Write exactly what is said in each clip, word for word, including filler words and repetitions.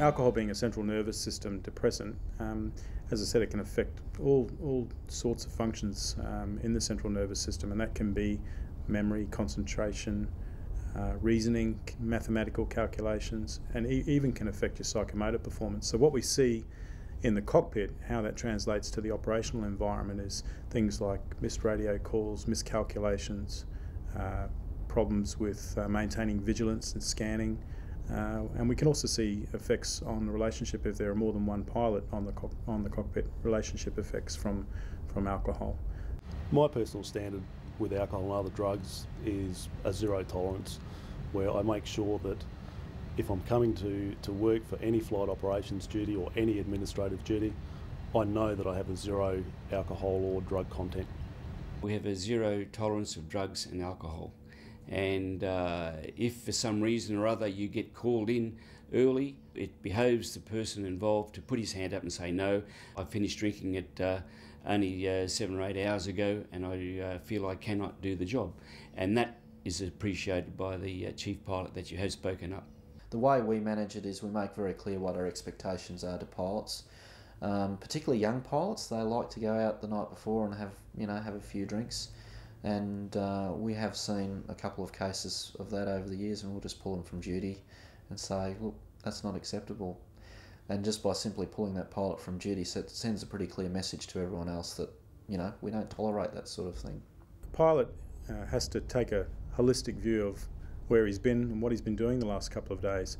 alcohol being a central nervous system depressant, um, as I said, it can affect all, all sorts of functions um, in the central nervous system, and that can be memory, concentration, uh, reasoning, mathematical calculations, and e even can affect your psychomotor performance. So what we see in the cockpit, how that translates to the operational environment, is things like missed radio calls, miscalculations, uh, problems with uh, maintaining vigilance and scanning, uh, and we can also see effects on the relationship if there are more than one pilot on the co on the cockpit. Relationship effects from from alcohol. My personal standard with alcohol and other drugs is a zero tolerance, where I make sure that if I'm coming to, to work for any flight operations duty or any administrative duty, I know that I have a zero alcohol or drug content. We have a zero tolerance of drugs and alcohol, and uh, if for some reason or other you get called in early, it behoves the person involved to put his hand up and say, no, I finished drinking at uh, only uh, seven or eight hours ago, and I uh, feel I cannot do the job. And that is appreciated by the uh, chief pilot that you have spoken up. The way we manage it is we make very clear what our expectations are to pilots, um, particularly young pilots. They like to go out the night before and have, you know, have a few drinks, and uh, we have seen a couple of cases of that over the years, and we'll just pull them from duty and say, look, that's not acceptable. And just by simply pulling that pilot from duty, so it sends a pretty clear message to everyone else that, you know, we don't tolerate that sort of thing. The pilot uh, has to take a holistic view of where he's been and what he's been doing the last couple of days.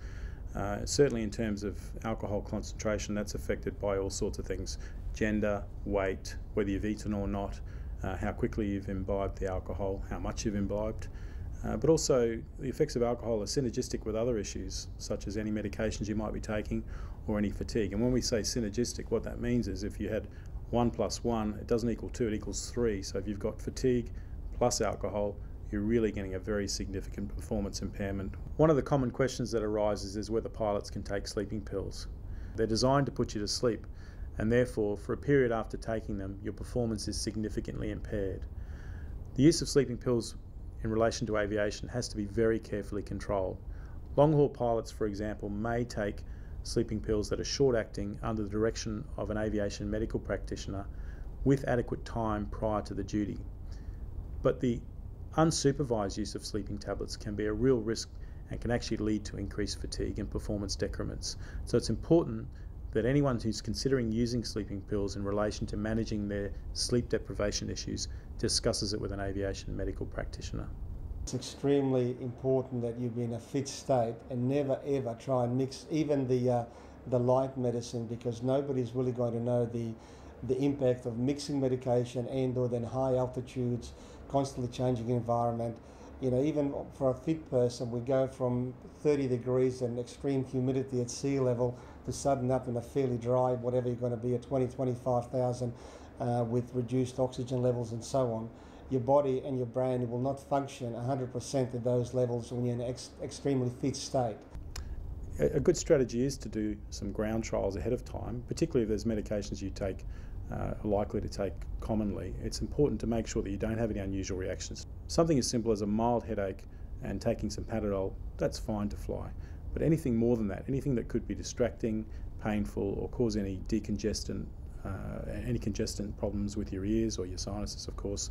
Uh, certainly in terms of alcohol concentration, that's affected by all sorts of things: gender, weight, whether you've eaten or not, uh, how quickly you've imbibed the alcohol, how much you've imbibed. Uh, but also the effects of alcohol are synergistic with other issues, such as any medications you might be taking or any fatigue. And when we say synergistic, what that means is if you had one plus one, it doesn't equal two, it equals three. So if you've got fatigue plus alcohol, you're really getting a very significant performance impairment. One of the common questions that arises is whether pilots can take sleeping pills. They're designed to put you to sleep, and therefore for a period after taking them, your performance is significantly impaired. The use of sleeping pills in relation to aviation has to be very carefully controlled. Long-haul pilots, for example, may take sleeping pills that are short-acting under the direction of an aviation medical practitioner with adequate time prior to the duty. But the unsupervised use of sleeping tablets can be a real risk and can actually lead to increased fatigue and performance decrements. So it's important that anyone who's considering using sleeping pills in relation to managing their sleep deprivation issues discusses it with an aviation medical practitioner. It's extremely important that you be in a fit state and never ever try and mix even the, uh, the light medicine, because nobody's really going to know the, the impact of mixing medication and or then high altitudes, constantly changing environment. You know, even for a fit person, we go from thirty degrees and extreme humidity at sea level to sudden up in a fairly dry, whatever you're going to be at twenty, twenty-five thousand uh, with reduced oxygen levels and so on. Your body and your brain will not function one hundred percent at those levels when you're in an ex extremely fit state. A good strategy is to do some ground trials ahead of time, particularly if there's medications you take Uh, likely to take commonly. It's important to make sure that you don't have any unusual reactions. Something as simple as a mild headache and taking some Panadol, that's fine to fly. But anything more than that, anything that could be distracting, painful, or cause any decongestant, uh, any congestant problems with your ears or your sinuses, of course,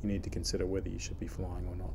you need to consider whether you should be flying or not.